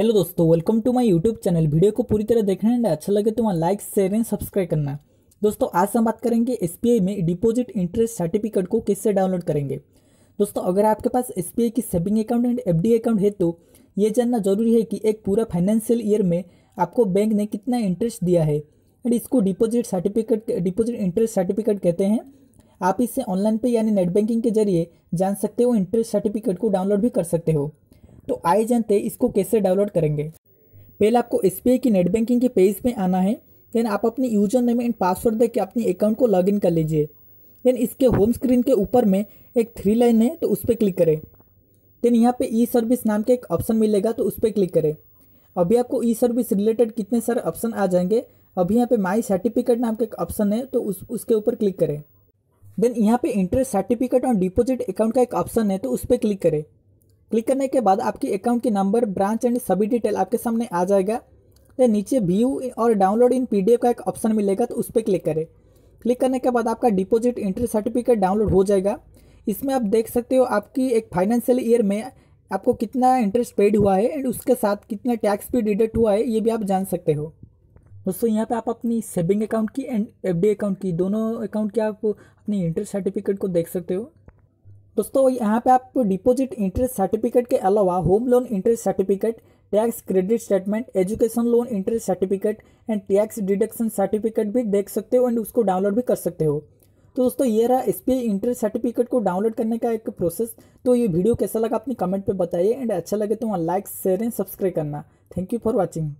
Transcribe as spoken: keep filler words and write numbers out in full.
Hello दोस्तों, welcome to my YouTube channel. Video को पूरी तरह देखना एंड अच्छा लगे तो वहाँ लाइक शेयर एंड सब्सक्राइब करना। दोस्तों आज हम बात करेंगे एसबीआई में डिपॉजिट इंटरेस्ट सर्टिफिकेट को कैसे डाउनलोड करेंगे। दोस्तों अगर आपके पास एसबीआई की saving account and FD account है तो ये जानना जरूरी है कि एक पूरा फाइनेंशियल ईयर में आपको बैंक ने कितना इंटरेस्ट दिया है एंड इसको deposit certificate deposit interest certificate कहते हैं। आप इसे ऑनलाइन पे यानी नेट बैंकिंग के जरिए जान सकते हो, इंटरेस्ट सर्टिफिकेट को डाउनलोड भी कर सकते हो। तो आइए जानते हैं इसको कैसे डाउनलोड करेंगे। पहले आपको एसबीआई की नेट बैंकिंग के पेज में आना है। देन आप अपने यूजर नेम एंड पासवर्ड देके अपने अकाउंट को लॉगिन कर लीजिए। देन इसके होम स्क्रीन के ऊपर में एक थ्री लाइन है तो उस पर क्लिक करें। देन यहाँ पे ई सर्विस नाम के एक ऑप्शन मिलेगा तो उस पर क्लिक करें। अभी आपको ई सर्विस रिलेटेड कितने सारे ऑप्शन आ जाएंगे। अभी यहाँ पे माई सर्टिफिकेट नाम का एक ऑप्शन है तो उस उसके ऊपर क्लिक करें। देन यहाँ पे इंटरेस्ट सर्टिफिकेट और डिपॉजिट अकाउंट का एक ऑप्शन है तो उस पर क्लिक करें। क्लिक करने के बाद आपके अकाउंट के नंबर, ब्रांच एंड सभी डिटेल आपके सामने आ जाएगा। देन नीचे व्यू और डाउनलोड इन पीडीएफ का एक ऑप्शन मिलेगा तो उस पर क्लिक करें। क्लिक करने के बाद आपका डिपॉजिट इंटरेस्ट सर्टिफिकेट डाउनलोड हो जाएगा। इसमें आप देख सकते हो आपकी एक फाइनेंशियल ईयर में आपको कितना इंटरेस्ट पेड हुआ है एंड उसके साथ कितना टैक्स भी डिडक्ट हुआ है, ये भी आप जान सकते हो। दोस्तों यहाँ पे आप अपनी सेविंग अकाउंट की एंड एफडी अकाउंट की, दोनों अकाउंट की आप अपनी इंटरेस्ट सर्टिफिकेट को देख सकते हो। दोस्तों यहाँ पे आप डिपॉजिट इंटरेस्ट सर्टिफिकेट के अलावा home loan interest certificate, tax credit statement, education loan interest certificate and tax deduction certificate भी देख सकते हो एंड उसको डाउनलोड भी कर सकते हो। तो दोस्तों ये रहा एसबीआई इंटरेस्ट सर्टिफिकेट को डाउनलोड करने का एक प्रोसेस। तो ये वीडियो कैसा लगा अपनी कमेंट पर बताइए एंड अच्छा लगे तो वहाँ लाइक शेयर एंड सब्सक्राइब करना। Thank you for watching.